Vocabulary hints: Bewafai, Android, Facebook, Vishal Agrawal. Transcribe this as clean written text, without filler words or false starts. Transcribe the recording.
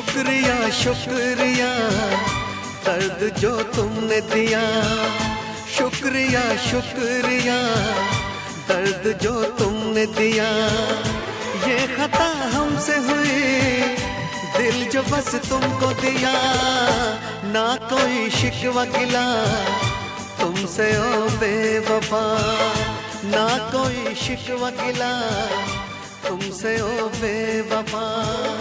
शुक्रिया शुक्रिया दर्द जो तुमने दिया, शुक्रिया शुक्रिया दर्द जो तुमने दिया। ये खता हमसे हुई, दिल जो बस तुमको दिया, ना कोई शिकवा गिला तुमसे ओ बेवफा, ना कोई शिकवा गिला तुमसे ओ बेवफा।